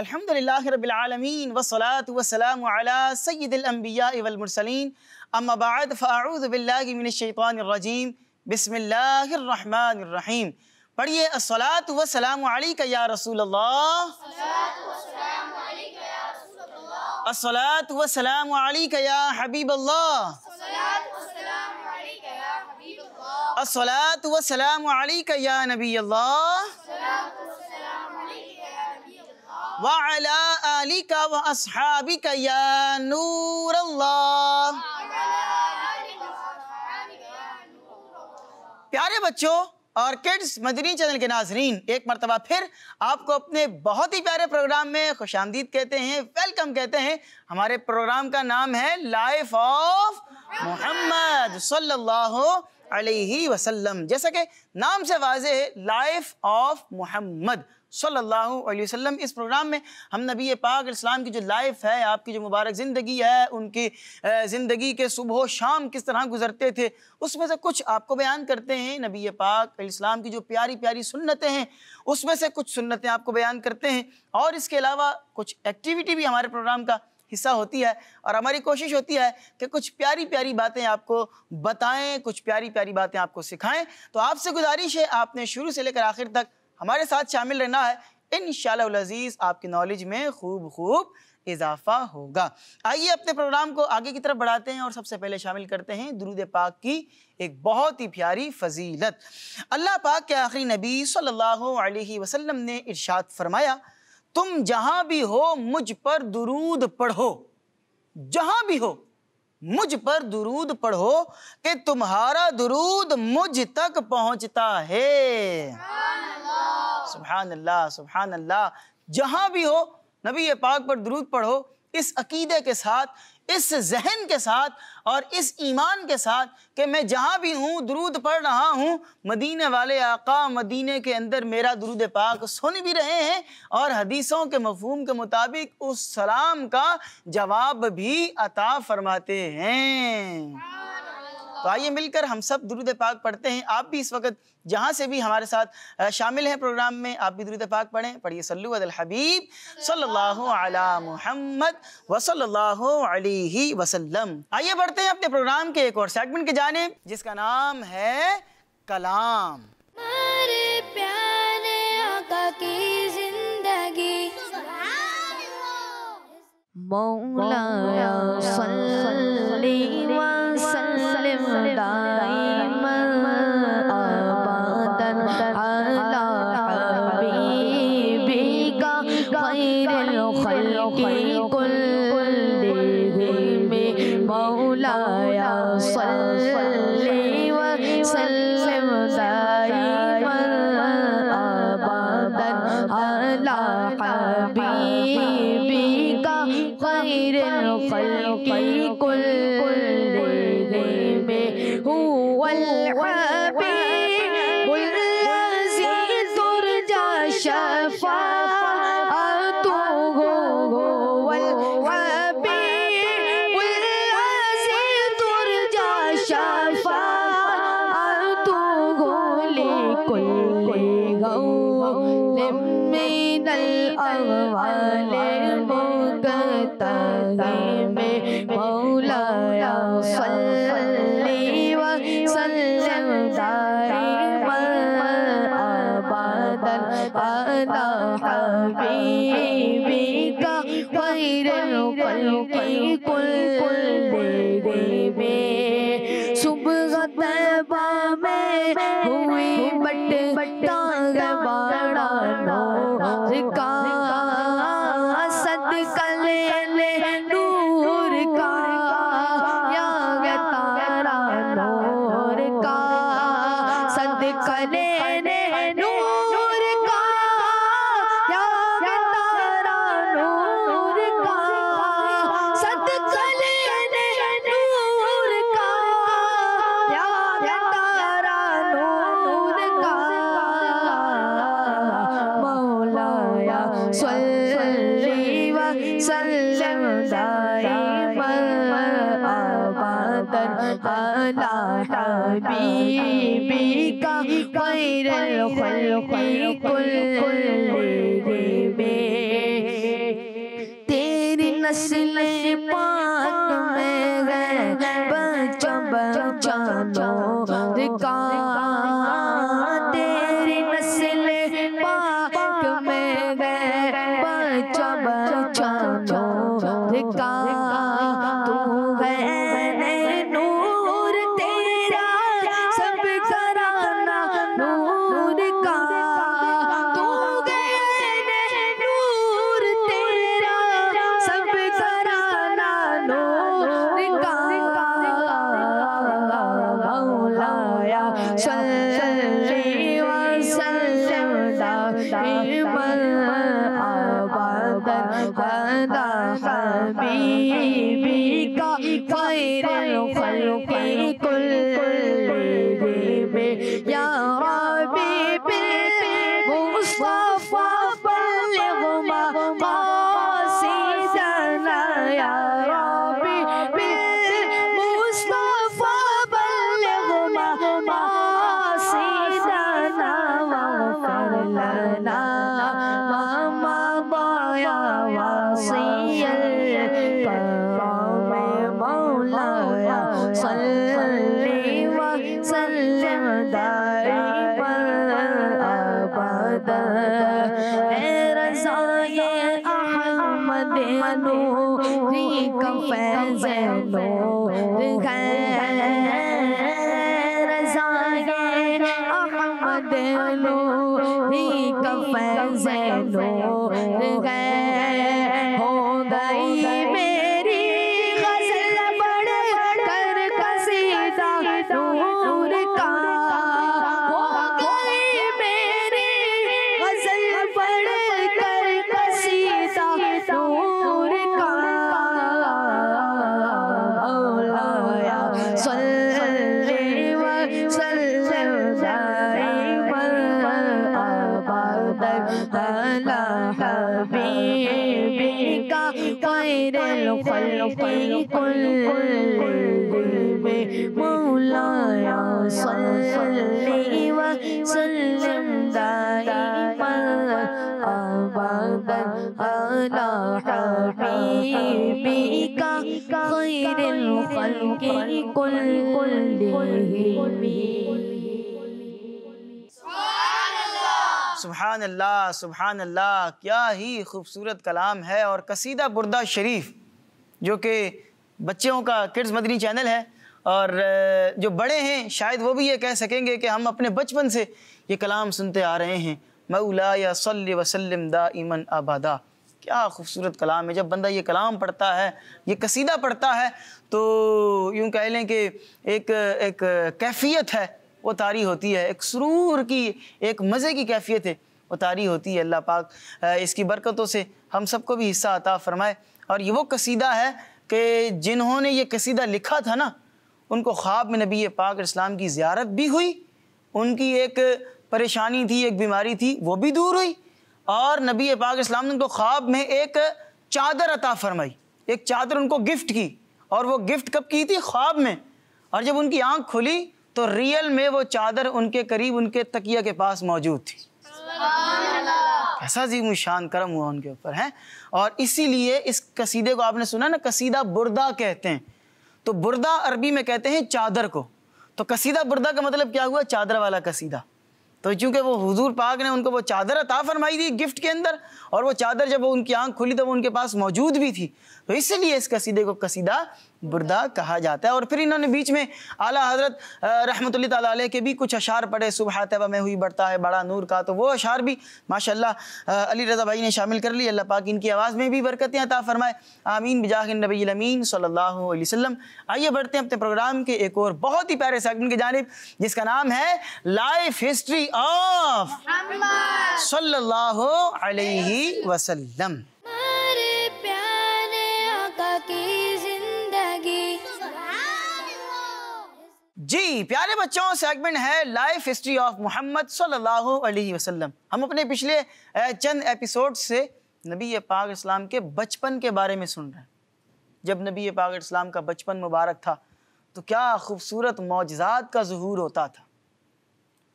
अल्हम्दुलिल्लाहि रब्बिल आलमीन वस्सलातु वस्सलामु अला सय्यिदिल अंबिया वल मुरसलीन अम्मा बाद फ़अऊज़ु बिल्लाहि मिनश शैतानिर रजीम बिस्मिल्लाहिर रहमानिर रहीम। पढ़िए अस्सलातु वस्सलामु अलैका या रसूलल्लाह, अस्सलातु वस्सलामु अलैका या हबीबल्लाह, अस्सलातु वस्सलामु अलैका या नबीयल्लाह व अला आलिका व अस्हाबिका या नूरल्लाह। प्यारे बच्चों और किड्स मदनी चैनल के नाजरीन, एक मरतबा फिर आपको अपने बहुत ही प्यारे प्रोग्राम में खुश आमदीद कहते हैं, वेलकम कहते हैं। हमारे प्रोग्राम का नाम है लाइफ ऑफ मोहम्मद सल्लल्लाहु अलैहि वसल्लम। जैसा कि नाम से वाज़े है, लाइफ ऑफ मोहम्मद सल्लल्लाहु अलैहि वसल्लम। इस प्रोग्राम में हम नबी पाक इस्लाम की जो लाइफ है, आपकी जो मुबारक ज़िंदगी है, उनकी ज़िंदगी के सुबह शाम किस तरह गुजरते थे, उसमें से कुछ आपको बयान करते हैं। नबी पाक इस्लाम की जो प्यारी प्यारी सुन्नतें हैं, उसमें से कुछ सुन्नतें आपको बयान करते हैं। और इसके अलावा कुछ एक्टिविटी भी हमारे प्रोग्राम का हिस्सा होती है और हमारी कोशिश होती है कि कुछ प्यारी प्यारी बातें आपको बताएं, कुछ प्यारी प्यारी बातें आपको सिखाएं। तो आपसे गुजारिश है, आपने शुरू से लेकर आखिर तक हमारे साथ शामिल रहना है। इंशाअल्लाह अज़ीज़ आपकी नॉलेज में खूब खूब इजाफा होगा। आइए अपने प्रोग्राम को आगे की तरफ बढ़ाते हैं और सबसे पहले शामिल करते हैं दुरूद पाक की एक बहुत ही प्यारी फजीलत। अल्लाह पाक के आखिरी नबी सल्लल्लाहु अलैहि वसल्लम ने इरशाद फरमाया, तुम जहाँ भी हो मुझ पर दुरूद पढ़ो, जहाँ भी हो मुझ पर दुरूद पढ़ो कि तुम्हारा दुरूद मुझ तक पहुँचता है। सुभान अल्लाह, सुभान अल्लाह। जहाँ भी हो नबी पाक पर दुरूद पढ़ो, इस अकीदे के साथ, इस जहन के साथ और इस ईमान के साथ कि मैं जहाँ भी हूँ दुरूद पढ़ रहा हूँ। मदीने वाले आका मदीने के अंदर मेरा दुरूद पाक सुन भी रहे हैं और हदीसों के मफहूम के मुताबिक उस सलाम का जवाब भी अता फरमाते हैं। तो आइए मिलकर हम सब दुरूद पाक पढ़ते हैं। आप भी इस वक्त जहाँ से भी हमारे साथ शामिल हैं प्रोग्राम में, आप भी दुरूद पाक पढ़ें। पढ़िए सल्लु अल हबीब सल्लल्लाहु अला मुहम्मद व सल्लल्लाहु अलैहि वसल्लम। आइए बढ़ते हैं अपने प्रोग्राम के एक और सेगमेंट के जाने, जिसका नाम है कलाम। सुभान अल्लाह सुभान अल्लाह, क्या ही खूबसूरत कलाम है। और कसीदा बुर्दा शरीफ जो कि बच्चों का किड्स मदनी चैनल है, और जो बड़े हैं शायद वो भी ये कह सकेंगे कि हम अपने बचपन से ये कलाम सुनते आ रहे हैं। मौला या सल्लि वसल्लिम दाइमन अबादा, क्या खूबसूरत कलाम है। जब बंदा ये कलाम पढ़ता है, ये कसीदा पढ़ता है, तो यूँ कह लें कि एक एक कैफियत है वो तारी होती है, एक सुरूर की, एक मज़े की कैफियत है वो तारी होती है। अल्लाह पाक इसकी बरकतों से हम सबको भी हिस्सा अता फ़रमाए। और ये वो कसीदा है कि जिन्होंने ये कसीदा लिखा था ना, उनको ख्वाब में नबी पाक इस्लाम की ज़ियारत भी हुई, उनकी एक परेशानी थी, एक बीमारी थी, वो भी दूर हुई, और नबी पाक इस्लाम ने उनको ख्वाब में एक चादर अता फ़रमाई, एक चादर उनको गिफ्ट की। और वो गिफ्ट कब की थी? ख्वाब में। और जब उनकी आँख खुली तो रियल में वो चादर उनके करीब, उनके तकिया के पास मौजूद थी। ऐसा जी शान करम हुआ उनके ऊपर है। और इसीलिए इस कसीदे को आपने सुना ना, कसीदा बुर्दा कहते हैं। तो बुर्दा अरबी में कहते हैं चादर को। तो कसीदा बुर्दा का मतलब क्या हुआ? चादर वाला कसीदा। तो चूँकि वो हुजूर पाक ने उनको वो चादर अता फरमाई थी गिफ्ट के अंदर, और वो चादर जब वो उनकी आँख खुली तो वो उनके पास मौजूद भी थी, तो इसलिए इस कसीदे को कसीदा बुर्दा कहा जाता है। और फिर इन्होंने बीच में आला हज़रत रहमतुल्लाह ताला अलैह के भी कुछ अशार पढ़े, सुबह तबा में हुई बढ़ता है बड़ा नूर का, तो वो अशार भी माशाल्लाह अली रज़ा भाई ने शामिल कर ली। अल्लाह पाक इनकी आवाज़ में भी बरकतें अता फरमाए, आमीन बिजाहिन नबी अमीन सल्लल्लाहु अलैहि वसल्लम। आइए बढ़ते हैं अपने प्रोग्राम के एक और बहुत ही प्यारे सेगमेंट की जानिब, जिसका नाम है लाइफ हिस्ट्री ऑफ मोहम्मद सल्लल्लाहु अलैहि वसल्लम। जी प्यारे बच्चों, सेगमेंट है लाइफ हिस्ट्री ऑफ मोहम्मद सल्लल्लाहु अलैहि वसल्लम। हम अपने पिछले चंद एपिसोड से नबी पाक इस्लाम के बचपन के बारे में सुन रहे हैं। जब नबी पाक इस्लाम का बचपन मुबारक था तो क्या खूबसूरत मौजज़ात का ज़ुहूर होता था,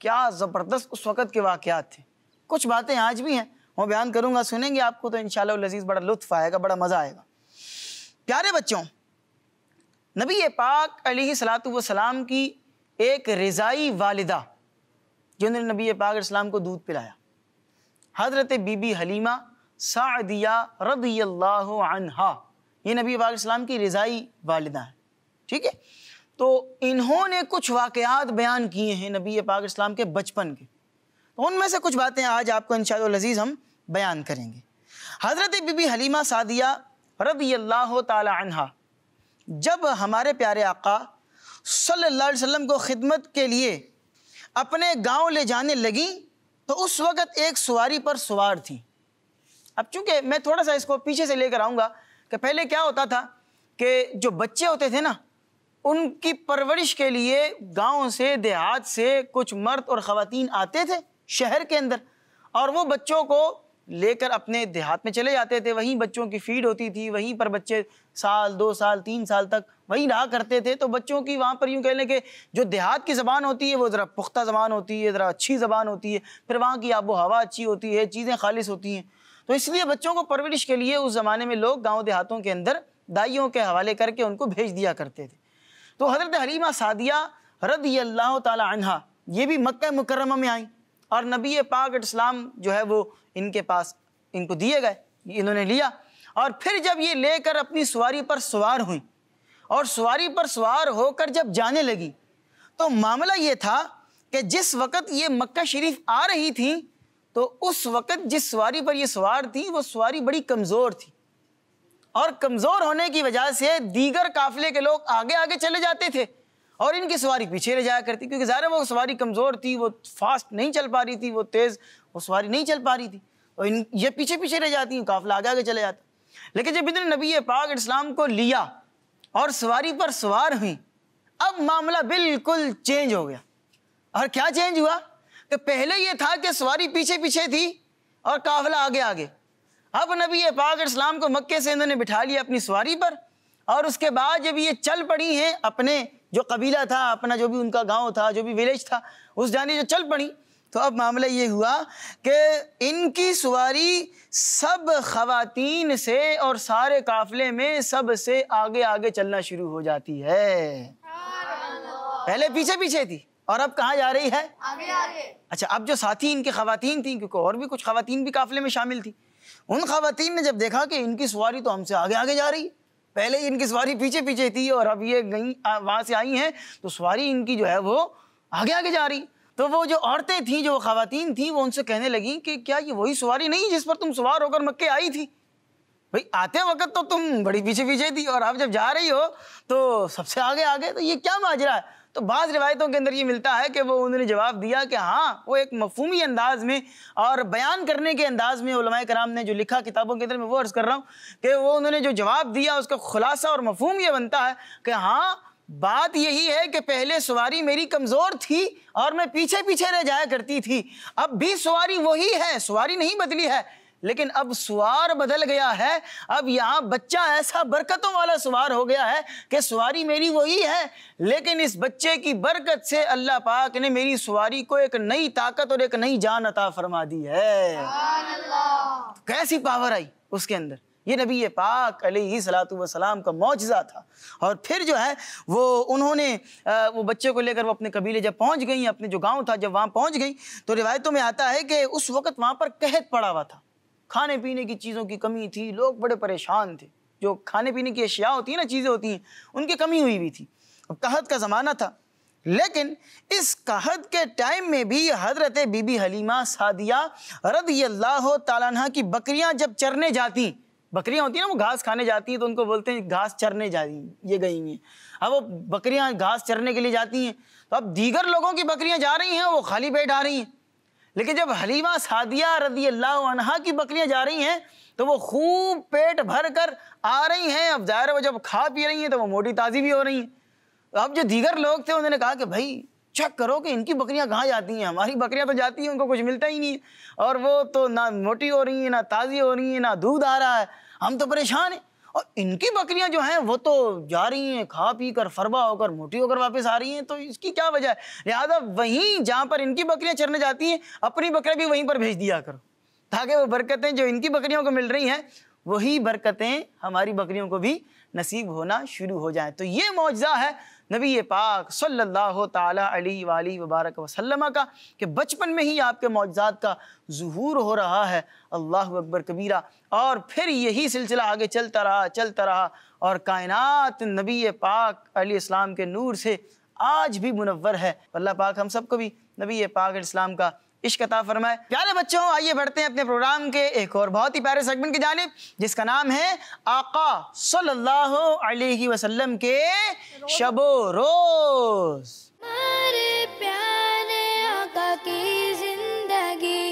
क्या ज़बरदस्त उस वक़्त के वाक़यात थे। कुछ बातें आज भी हैं, मैं बयान करूँगा, सुनेंगे आपको तो इंशाअल्लाह लज़ीज़ बड़ा लुत्फ़ आएगा, बड़ा मज़ा आएगा। प्यारे बच्चों, नबी पाक अलैहि सलातु वसलाम की एक रज़ाई वालिदा जिन्होंने नबी पाक इस्लाम को दूध पिलाया, हज़रत बीबी हलीमा सादिया रज़ियल्लाहु अन्हा, ये नबी पाक इस्लाम की रज़ाई वालिदा हैं। ठीक है, तो इन्होंने कुछ वाक़यात बयान किए हैं नबी पाक इस्लाम के बचपन के, तो उनमें से कुछ बातें आज आपको इंशाअल्लाह लज़ीज़ हम बयान करेंगे। हज़रत बीबी हलीमा सादिया रज़ियल्लाहु ताला अन्हा जब हमारे प्यारे आका सल्लल्लाहु अलैहि वसल्लम को ख़िदमत के लिए अपने गांव ले जाने लगी तो उस वक़्त एक सवारी पर सवार थी। अब चूँकि मैं थोड़ा सा इसको पीछे से लेकर आऊँगा कि पहले क्या होता था कि जो बच्चे होते थे ना, उनकी परवरिश के लिए गांव से, देहात से कुछ मर्द और ख़वातीन आते थे शहर के अंदर, और वो बच्चों को लेकर अपने देहात में चले जाते थे। वहीं बच्चों की फीड होती थी, वहीं पर बच्चे साल, 2 साल, 3 साल तक वहीं रहा करते थे। तो बच्चों की वहाँ पर यूँ कह लें कि जो देहात की ज़बान होती है वो ज़रा पुख्ता ज़बान होती है, ज़रा अच्छी ज़बान होती है, फिर वहाँ की आबो हवा अच्छी होती है, चीज़ें खालिश होती हैं। तो इसलिए बच्चों को परवरिश के लिए उस ज़माने में लोग गाँव देहातों के अंदर दाइयों के हवाले करके उनको भेज दिया करते थे। तो हज़रत हलीमा सादिया रज़ियल्लाह ताला अन्हा ये भी मक्का मुकर्रमा में आई और नबी पाक इस्लाम जो है वो इनके पास, इनको दिए गए, इन्होंने लिया। और फिर जब ये लेकर अपनी सवारी पर सवार हुई और सवारी पर सवार होकर जब जाने लगी तो मामला ये था कि जिस वक़्त ये मक्का शरीफ आ रही थी तो उस वक़्त जिस सवारी पर ये सवार थी वो सवारी बड़ी कमज़ोर थी, और कमज़ोर होने की वजह से दीगर काफ़िले के लोग आगे आगे चले जाते थे और इनकी सवारी पीछे ले जाया करती, क्योंकि ज़ाहिर है वो सवारी कमज़ोर थी, वो फास्ट नहीं चल पा रही थी, वो तेज़ वो सवारी नहीं चल पा रही थी, और इन ये पीछे पीछे रह जाती, काफ़िला आगे आगे चले जाता। लेकिन जब इन्होंने नबी पाक इस्लाम को लिया और सवारी पर सवार हुई, अब मामला बिल्कुल चेंज हो गया। और क्या चेंज हुआ कि पहले ये था कि सवारी पीछे पीछे थी और काफ़िला आगे आगे, अब नबी पाक इस्लाम को मक्के से इन्होंने बिठा लिया अपनी सवारी पर, और उसके बाद जब ये चल पड़ी हैं अपने जो कबीला था, अपना जो भी उनका गांव था, जो भी विलेज था, उस जाने जो चल पड़ी, तो अब मामला ये हुआ कि इनकी सवारी सब ख़वातीन से और सारे काफ़िले में सबसे आगे आगे चलना शुरू हो जाती है। पहले पीछे पीछे थी और अब कहाँ जा रही है, आगे आगे। अच्छा, अब जो साथी इनकी ख़वातीन थी, क्योंकि और भी कुछ ख़वातीन भी काफ़िले में शामिल थी, उन ख़वातीन ने जब देखा कि इनकी सवारी तो हमसे आगे आगे जा रही है, पहले ही इनकी सवारी पीछे पीछे थी और अब ये गई वहाँ से आई हैं तो सवारी इनकी जो है वो आगे आगे जा रही। तो वो जो औरतें थीं, जो ख़वातीन थीं, वो उनसे कहने लगी कि क्या ये वही सवारी नहीं जिस पर तुम सवार होकर मक्के आई थी? भाई आते वक्त तो तुम बड़ी पीछे पीछे थी और अब जब जा रही हो तो सबसे आगे आगे, तो ये क्या माजरा है? तो बाज़ रिवायतों के अंदर ये मिलता है कि वो उन्होंने जवाब दिया कि हाँ, वो एक मफहूमी अंदाज़ में और बयान करने के अंदाज़ में उलमाए कराम ने जो लिखा किताबों के अंदर, मैं वो अर्ज़ कर रहा हूँ कि वो उन्होंने जो जवाब दिया उसका ख़ुलासा और मफहूम ये बनता है कि हाँ, बात यही है कि पहले सवारी मेरी कमज़ोर थी और मैं पीछे पीछे रह जाया करती थी, अब भी सवारी वही है, सवारी नहीं बदली है, लेकिन अब सवार बदल गया है। अब यहाँ बच्चा ऐसा बरकतों वाला सवार हो गया है कि सवारी मेरी वही है, लेकिन इस बच्चे की बरकत से अल्लाह पाक ने मेरी सवारी को एक नई ताकत और एक नई जान अता फरमा दी है। तो कैसी पावर आई उसके अंदर, ये नबी पाक अलैहिस्सलातु वस्सलाम का मौजज़ा था। और फिर जो है वो उन्होंने वो बच्चे को लेकर वो अपने कबीले जब पहुँच गई, अपने जो गाँव था जब वहाँ पहुँच गई, तो रिवायतों में आता है कि उस वक़्त वहाँ पर कहत पड़ा हुआ था, खाने पीने की चीज़ों की कमी थी, लोग बड़े परेशान थे, जो खाने पीने की अशिया होती है ना, चीज़ें होती हैं, उनकी कमी हुई भी थी। अब कहत का ज़माना था, लेकिन इस कहत के टाइम में भी हज़रत बीबी हलीमा सादिया रज़ियल्लाहु ताला अन्हा की बकरियां जब चरने जाती, बकरियां होती हैं ना, वो घास खाने जाती हैं, तो उनको बोलते हैं घास चरने जाती, ये गई हैं। अब वो बकरियाँ घास चरने के लिए जाती हैं, तो अब दीगर लोगों की बकरियाँ जा रही हैं, वो खाली पेट आ रही हैं, लेकिन जब हलीमा सादिया रज़ियल्लाहु अन्हा की बकरियां जा रही हैं तो वो खूब पेट भर कर आ रही हैं। अब ज़ाहिर है वो जब खा पी रही हैं तो वो मोटी ताज़ी भी हो रही हैं। तो अब जो दीगर लोग थे उन्होंने कहा कि भाई चेक करो कि इनकी बकरियां कहाँ जाती हैं, हमारी बकरियां तो जाती हैं, उनको कुछ मिलता ही नहीं, और वो तो ना मोटी हो रही हैं, ना ताज़ी हो रही हैं, ना दूध आ रहा है, हम तो परेशान हैं, और इनकी बकरियां जो हैं वो तो जा रही हैं खा पी कर, फरबा होकर, मोटी होकर वापस आ रही हैं, तो इसकी क्या वजह है? लिहाजा वहीं जहाँ पर इनकी बकरियां चरने जाती हैं अपनी बकरियां भी वहीं पर भेज दिया करो, ताकि वो बरकतें जो इनकी बकरियों को मिल रही हैं वही बरकतें हमारी बकरियों को भी नसीब होना शुरू हो जाएँ। तो ये मौजज़ा है नबी पाक सल्लल्लाहु ताला अलैहि वाली वबारक वसल्लम का कि बचपन में ही आपके मौजज़ात का ज़ुहूर हो रहा है। अल्लाहु अकबर कबीरा। और फिर यही सिलसिला आगे चलता रहा और कायनात नबी पाक अलैहिस्सलाम के नूर से आज भी मुनव्वर है। अल्लाह पाक हम सबको भी नबी पाक अलैहिस्सलाम का इश्क़ अता फरमाए। प्यारे बच्चों, आइए बढ़ते हैं अपने प्रोग्राम के एक और बहुत ही प्यारे सेगमेंट की जानिब, जिसका नाम है आका सल्लल्लाहु अलैहि वसल्लम के शबो रोज़। प्यारे आका की जिंदगी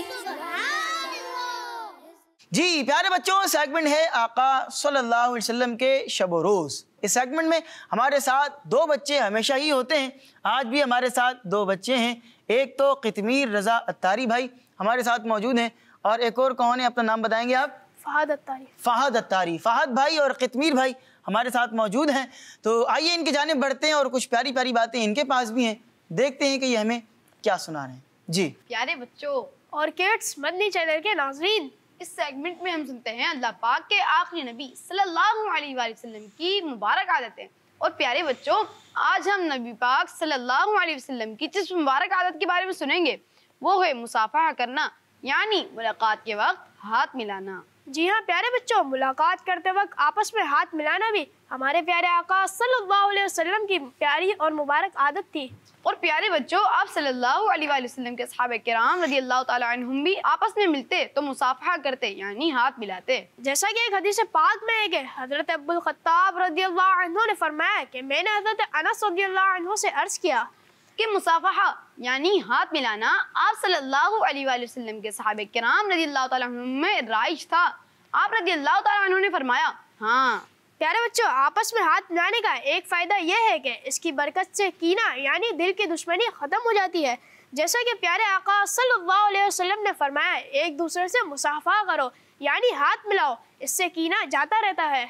जी प्यारे बच्चों, सेगमेंट है आका सल्लल्लाहु अलैहि वसल्लम के शब व रोज़। इस सेगमेंट में हमारे साथ दो बच्चे हमेशा ही होते हैं। आज भी हमारे साथ दो बच्चे हैं, एक तो कितमीर रज़ा अत्तारी भाई हमारे साथ मौजूद हैं और एक और कौन है, अपना नाम बताएंगे आप? फ़हद अत्तारी। फ़हद अत्तारी, फ़हद भाई और कितमीर भाई हमारे साथ मौजूद हैं। तो आइए इनके जानिब बढ़ते हैं और कुछ प्यारी प्यारी बातें इनके पास भी हैं, देखते हैं कि ये हमें क्या सुना रहे हैं। जी प्यारे बच्चों और किड्स मदनी चैनल के नाज़रीन, इस सेगमेंट में हम सुनते हैं अल्लाह पाक के आखिरी नबी सल्लल्लाहु अलैहि वसल्लम की मुबारक आदतें। और प्यारे बच्चों, आज हम नबी पाक सल्लल्लाहु अलैहि वसल्लम की जिस मुबारक आदत के बारे में सुनेंगे वो है मुसाफहा करना, यानी मुलाकात के वक्त हाथ मिलाना। जी हाँ प्यारे बच्चों, मुलाकात करते वक्त आपस में हाथ मिलाना भी हमारे प्यारे आका सल्लल्लाहु अलैहि वसल्लम की प्यारी और मुबारक आदत थी। और प्यारे बच्चों, आप सल्लल्लाहु अलैहि वसल्लम के सहाबे किराम रज़ियल्लाहु तआला अन्हुम भी आपस में मिलते तो मुसाफहा करते, यानी हाथ मिलाते। जैसा कि एक हदीस पाक में है कि हज़रत अब्दुल खत्ताब रज़ियल्लाहु अन्हु ने फरमाया कि मैंने हज़रत अनस रज़ियल्लाहु अन्हु से अर्ज़ किया कि मुसाफहा यानी हाथ मिलाना आप सल्लल्लाहु अलैहि वसल्लम के सहाबे किराम रज़ियल्लाहु तआला अन्हुम में राइज था। आप रज़ियल्लाहु तआला अन्हु ने फरमाया। हाँ प्यारे बच्चों, आपस में हाथ मिलाने का एक फ़ायदा यह है कि इसकी बरकत से कीना यानी दिल की दुश्मनी ख़त्म हो जाती है। जैसा कि प्यारे आका सल्लल्लाहु अलैहि वसल्लम ने फरमाया, एक दूसरे से मुसाफा करो यानी हाथ मिलाओ, इससे कीना जाता रहता है।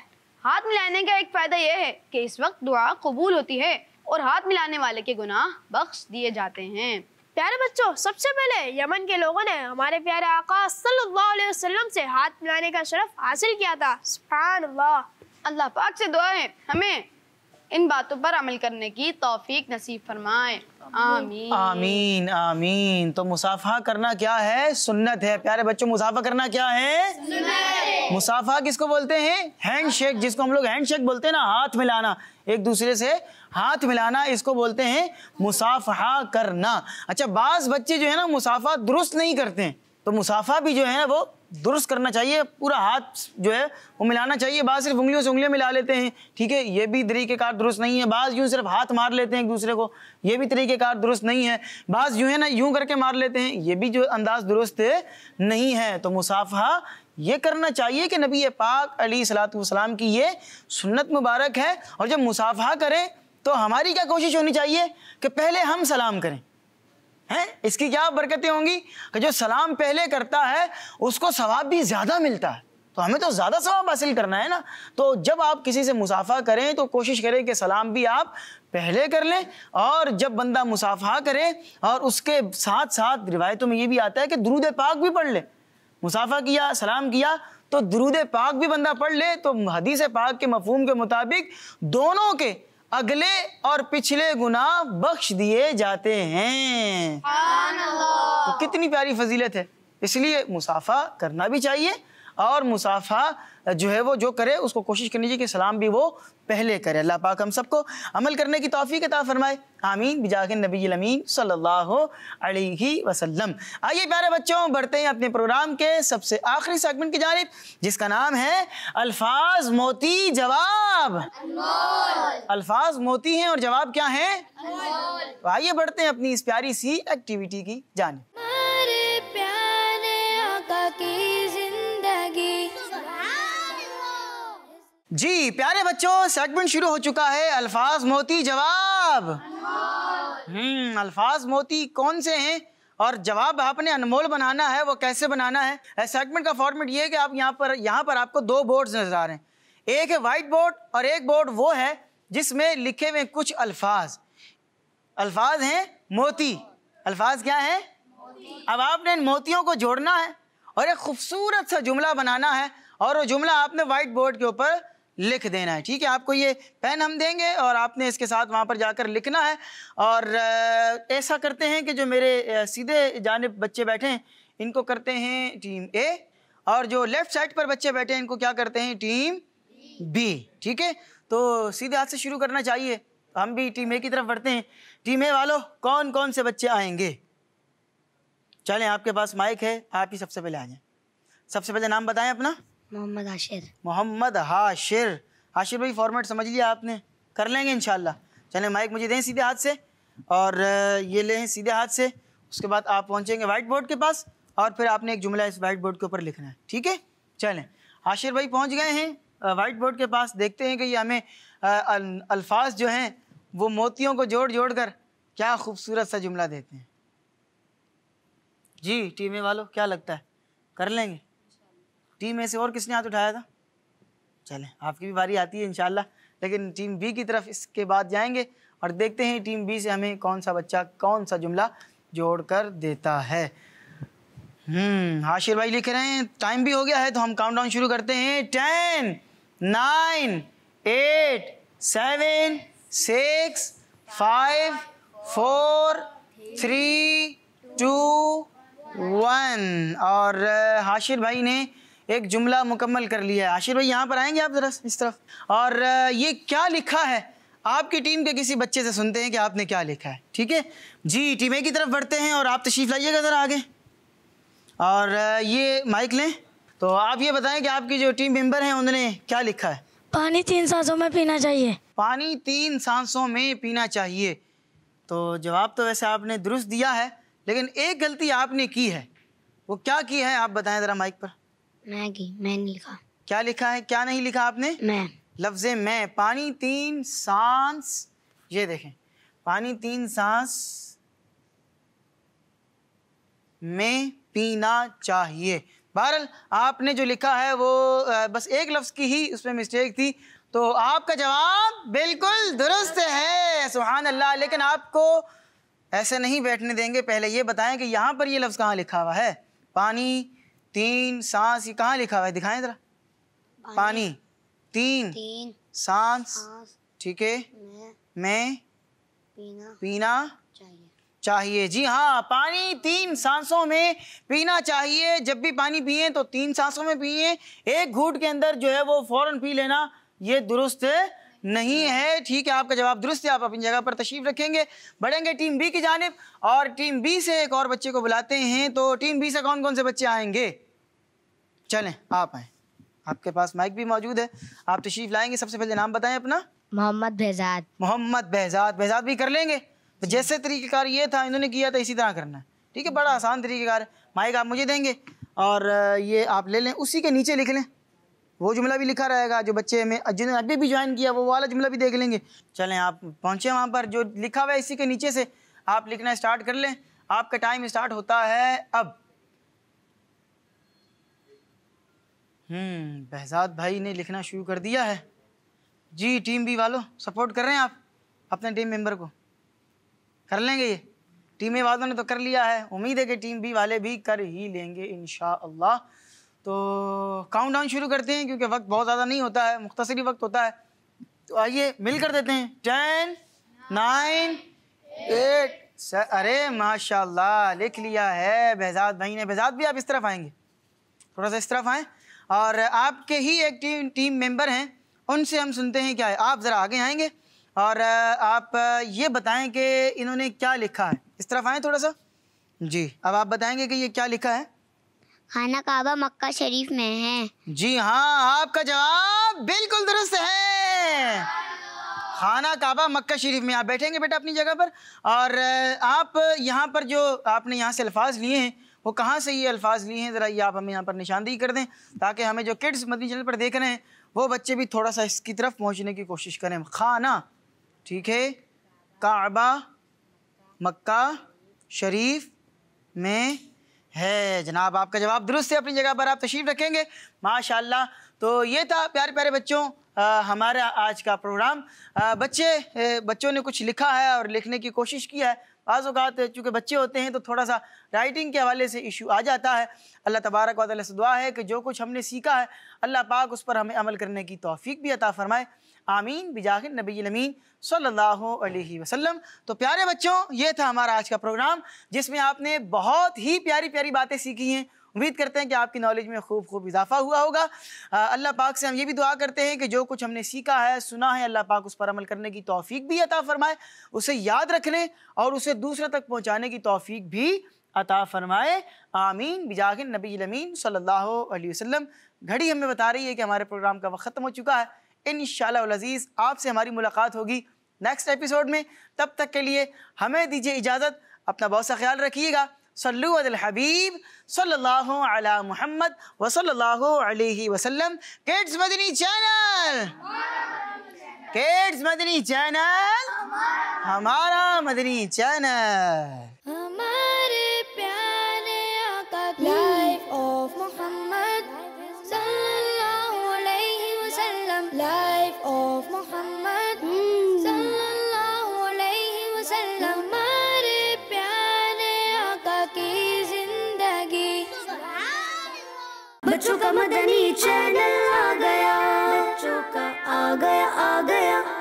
हाथ मिलाने का एक फ़ायदा यह है कि इस वक्त दुआ कबूल होती है और हाथ मिलाने वाले के गुनाह बख्श दिए जाते हैं। प्यारे बच्चों, सबसे पहले यमन के लोगों ने हमारे प्यारे आका सल्लल्लाहु अलैहि वसल्लम से हाथ मिलाने का शरफ़ हासिल किया था। सुभान अल्लाह। अल्लाह पाक से दुआ है हमें इन बातों पर अमल करने की तौफीक नसीब फरमाए। आमीन आमीन आमीन। तो मुसाफहा करना क्या है? सुन्नत है। प्यारे बच्चों, मुसाफहा करना क्या है? सुन्नत है। मुसाफहा किसको बोलते हैं? हैंडशेक, जिसको हम लोग हैंडशेक बोलते हैं ना, हाथ मिलाना, एक दूसरे से हाथ मिलाना, इसको बोलते हैं मुसाफहा करना। अच्छा, बाज़ बच्चे जो है ना मुसाफहा दुरुस्त नहीं करते हैं, तो मुसाफहा भी जो है वो दुरुस्त करना चाहिए। पूरा हाथ जो है वो मिलाना चाहिए। बाज़ सिर्फ उंगलियों से उंगलियां मिला लेते हैं, ठीक है, ये भी तरीक़ेकार दुरुस्त नहीं है। बाज़ यूँ सिर्फ हाथ मार लेते हैं एक दूसरे को, ये भी तरीक़ेकार दुरुस्त नहीं है। बाज़ यूँ है ना यूँ करके मार लेते हैं, ये भी जो अंदाज़ दुरुस्त नहीं है। तो मुसाफहा ये करना चाहिए कि नबी पाक अलैहिस्सलातु वस्सलाम की ये सुन्नत मुबारक है। और जब मुसाफहा करें तो हमारी क्या कोशिश होनी चाहिए कि पहले हम सलाम करें। हैं, इसकी क्या बरकतें होंगी कि जो सलाम पहले करता है उसको सवाब भी ज़्यादा मिलता है। तो हमें तो ज़्यादा सवाब हासिल करना है ना। तो जब आप किसी से मुसाफा करें तो कोशिश करें कि सलाम भी आप पहले कर लें। और जब बंदा मुसाफा करे और उसके साथ साथ रिवायतों में ये भी आता है कि दुरूद पाक भी पढ़ ले। मुसाफा किया, सलाम किया, तो दुरूद पाक भी बंदा पढ़ ले। तो हदीस पाक के मफहूम के मुताबिक दोनों के अगले और पिछले गुनाह बख्श दिए जाते हैं। तो कितनी प्यारी फजीलत है। इसलिए मुसाफा करना भी चाहिए और मुसाफा जो है वो जो करे उसको कोशिश करनी चाहिए कि सलाम भी वो पहले करे। अल्लाह पाक हम सबको अमल करने की तौफीक अता फरमाए। आमीन बिजाह नबी अमीन सल्लल्लाहु अलैहि वसल्लम। आइए प्यारे बच्चों, बढ़ते हैं अपने प्रोग्राम के सबसे आखिरी सेगमेंट की जानिब, जिसका नाम है अल्फाज मोती जवाब। अल्फाज मोती हैं और जवाब क्या है? तो आइए बढ़ते हैं अपनी इस प्यारी सी एक्टिविटी की जानिब। जी प्यारे बच्चों, सेगमेंट शुरू हो चुका है अल्फाज मोती जवाब। अल्फाज मोती कौन से हैं और जवाब आपने अनमोल बनाना है, वो कैसे बनाना है? सेगमेंट का फॉर्मेट ये है कि आप यहाँ पर आपको दो बोर्ड्स नजर आ रहे हैं। एक है वाइट बोर्ड और एक बोर्ड वो है जिसमें लिखे हुए कुछ अल्फाज। अल्फाज हैं मोती। अल्फाज क्या हैं? अब आपने इन मोतियों को जोड़ना है और एक खूबसूरत सा जुमला बनाना है और वो जुमला आपने वाइट बोर्ड के ऊपर लिख देना है, ठीक है। आपको ये पेन हम देंगे और आपने इसके साथ वहाँ पर जाकर लिखना है। और ऐसा करते हैं कि जो मेरे सीधे जानिब बच्चे बैठे हैं इनको करते हैं टीम ए, और जो लेफ़्ट साइड पर बच्चे बैठे हैं इनको क्या करते हैं? टीम बी, ठीक है। तो सीधे हाथ से शुरू करना चाहिए। हम भी टीम ए की तरफ बढ़ते हैं। टीम ए वालों, कौन कौन से बच्चे आएंगे? चलें, आपके पास माइक है, आप ही सबसे पहले आ जाएँ। सबसे पहले नाम बताएँ अपना। मोहम्मद हाशिर। मोहम्मद हाशिर। हाशिर भाई फॉर्मेट समझ लिया आपने? कर लेंगे इंशाल्लाह। चलें, माइक मुझे दें सीधे हाथ से और ये लें सीधे हाथ से। उसके बाद आप पहुंचेंगे वाइट बोर्ड के पास और फिर आपने एक जुमला इस वाइट बोर्ड के ऊपर लिखना है, ठीक है। चलें, आशिर भाई पहुंच गए हैं वाइट बोर्ड के पास, देखते हैं कि ये हमें अल्फाज जो हैं वो मोतियों को जोड़ जोड़ कर क्या खूबसूरत सा जुमला देते हैं। जी टीमें वालों क्या लगता है कर लेंगे? टीम में से और किसने हाथ उठाया था? चलें आपकी भी बारी आती है इंशाल्लाह, लेकिन टीम बी की तरफ इसके बाद जाएंगे और देखते हैं टीम बी से हमें कौन सा बच्चा कौन सा जुमला जोड़ कर देता है। हाशिर भाई लिख रहे हैं, टाइम भी हो गया है तो हम काउंटडाउन शुरू करते हैं। 10, 9, 8, 7, 6, 5, 4, 3, 2, 1 और हाशिर भाई ने एक जुमला मुकम्मल कर लिया है। हाशिर भाई यहाँ पर आएंगे आप ज़रा इस तरफ, और ये क्या लिखा है आपकी टीम के किसी बच्चे से सुनते हैं कि आपने क्या लिखा है, ठीक है? जी टीमें की तरफ बढ़ते हैं और आप तशरीफ़ लाइएगा ज़रा आगे, और ये माइक लें। तो आप ये बताएं कि आपकी जो टीम मेंबर हैं उन्होंने क्या लिखा है? पानी 3 सांसों में पीना चाहिए। पानी 3 सांसों में पीना चाहिए। तो जवाब तो वैसे आपने दुरुस्त दिया है, लेकिन एक गलती आपने की है, वो क्या की है आप बताएं ज़रा माइक पर। मैं की, मैं नहीं लिखा। क्या लिखा है, क्या नहीं लिखा आपने? मैं, लफ्ज मैं। पानी 3 सांस, ये देखें, पानी 3 सांस में पीना चाहिए। बहरहाल आपने जो लिखा है वो बस एक लफ्ज़ की ही उसमें मिस्टेक थी, तो आपका जवाब बिल्कुल दुरुस्त है। सुभान अल्लाह। लेकिन आपको ऐसे नहीं बैठने देंगे, पहले ये बताएं कि यहाँ पर ये लफ्ज़ कहाँ लिखा हुआ है? पानी 3 सांस, ये कहाँ लिखा हुआ है दिखाएं ज़रा। पानी 3 सांस, ठीक है, मैं पीना चाहिए। जी हाँ, पानी 3 सांसों में पीना चाहिए। जब भी पानी पिए तो 3 सांसों में पिए, एक घूंट के अंदर जो है वो फौरन पी लेना ये दुरुस्त नहीं है। ठीक है, आपका जवाब दुरुस्त है। आप अपनी जगह पर तशरीफ रखेंगे। बढ़ेंगे टीम बी की जानिब और टीम बी से एक और बच्चे को बुलाते हैं। तो टीम बी से कौन कौन से बच्चे आएंगे? चलें आप आए, आपके पास माइक भी मौजूद है, आप तशरीफ लाएंगे। सबसे पहले नाम बताएं अपना। मोहम्मद बहजाद। मोहम्मद बहजाद, बहजाद भी कर लेंगे। तो जैसे तरीक़ेकार ये था, इन्होंने किया था, इसी तरह करना है, ठीक है? बड़ा आसान तरीक़ेकार है। माइक आप मुझे देंगे और ये आप ले लें, उसी के नीचे लिख लें, वो जुमला भी लिखा रहेगा जो बच्चे में जिन्होंने अभी भी ज्वाइन किया, वो वाला जुमला भी देख लेंगे। चलें आप पहुँचें वहाँ पर, जो लिखा हुआ है इसी के नीचे से आप लिखना स्टार्ट कर लें। आपका टाइम स्टार्ट होता है अब। बहजाद भाई ने लिखना शुरू कर दिया है। जी टीम बी वालों सपोर्ट कर रहे हैं आप अपने टीम मेंबर को? कर लेंगे ये, टीम ए वालों ने तो कर लिया है, उम्मीद है कि टीम बी वाले भी कर ही लेंगे इंशाअल्लाह। तो काउंटडाउन शुरू करते हैं क्योंकि वक्त बहुत ज़्यादा नहीं होता है, मुख्तसरी वक्त होता है। तो आइए मिल कर देते हैं। 10, 9, 8। अरे माशाल्लाह, लिख लिया है बहजाद भाई ने। बहजाद भी आप इस तरफ आएँगे, थोड़ा सा इस तरफ आएँ, और आपके ही एक टीम मेंबर हैं, उनसे हम सुनते हैं क्या है। आप ज़रा आगे आएंगे और आप ये बताएं कि इन्होंने क्या लिखा है। इस तरफ आएँ थोड़ा सा। जी अब आप बताएंगे कि ये क्या लिखा है। खाना काबा मक्का शरीफ में है। जी हाँ, आपका जवाब बिल्कुल दुरुस्त है। खाना काबा मक्का शरीफ में। आप बैठेंगे बेटा अपनी जगह पर, और आप यहाँ पर जो आपने यहाँ से अल्फाज लिए हैं वो कहाँ से ये अल्फाज लिए हैं, ज़रा ये आप हमें यहाँ पर निशानदेही कर दें, ताकि हमें जो किड्स मदनी चैनल पर देख रहे हैं वो बच्चे भी थोड़ा सा इसकी तरफ पहुँचने की कोशिश करें। खाना, ठीक है, काबा मक्का शरीफ में है। जनाब आपका जवाब दुरुस्त है, अपनी जगह पर आप तशरीफ़ रखेंगे माशाल्लाह। तो ये था प्यारे प्यारे बच्चों हमारा आज का प्रोग्राम। बच्चों ने कुछ लिखा है और लिखने की कोशिश किया है, बाज़ औक़ात चूँकि बच्चे होते हैं तो थोड़ा सा राइटिंग के हवाले से इशू आ जाता है। अल्लाह तबारक व तआला से दुआ है कि जो कुछ हमने सीखा है अल्लाह पाक उस पर हमें अमल करने की तौफीक भी अता फ़रमाए, आमीन बिजाह नबील अमीन सल्लल्लाहु अलैहि वसल्लम। तो प्यारे बच्चों ये था हमारा आज का प्रोग्राम, जिसमें आपने बहुत ही प्यारी प्यारी बातें सीखी हैं। उम्मीद करते हैं कि आपकी नॉलेज में खूब इजाफा हुआ होगा। अल्लाह पाक से हम ये भी दुआ करते हैं कि जो कुछ हमने सीखा है सुना है अल्लाह पाक उस पर अमल करने की तौफीक भी अता फ़रमाए, उसे याद रखने और उसे दूसरे तक पहुँचाने की तौफीक भी अता फ़रमाए, आमीन बिजाह नबील अमीन सल्लल्लाहु अलैहि वसल्लम। घड़ी हमें बता रही है कि हमारे प्रोग्राम का वक्त ख़त्म हो चुका है। इंशाअल्लाह अज़ीज़ आपसे हमारी मुलाकात होगी नेक्स्ट एपिसोड में। तब तक के लिए हमें दीजिए इजाज़त, अपना बहुत सा ख्याल रखिएगा। सल्लू अल हबीब सल्लल्लाहु अला मुहम्मद व सल्लल्लाहु अलैहि वसल्लम। Kids Madani channel, kids Madani channel, हमारा मदनी चैनल। हमारे प्यारे आका लाइफ ऑफ मोहम्मद सल्लल्लाहु अलैहि वसल्लम, लाइफ ऑफ मोहम्मद सल्लल्लाहु अलैहि वसल्लम। हमारे प्यारे आका की जिंदगी। बच्चों का मदनी चैनल आ गया, बच्चों का आ गया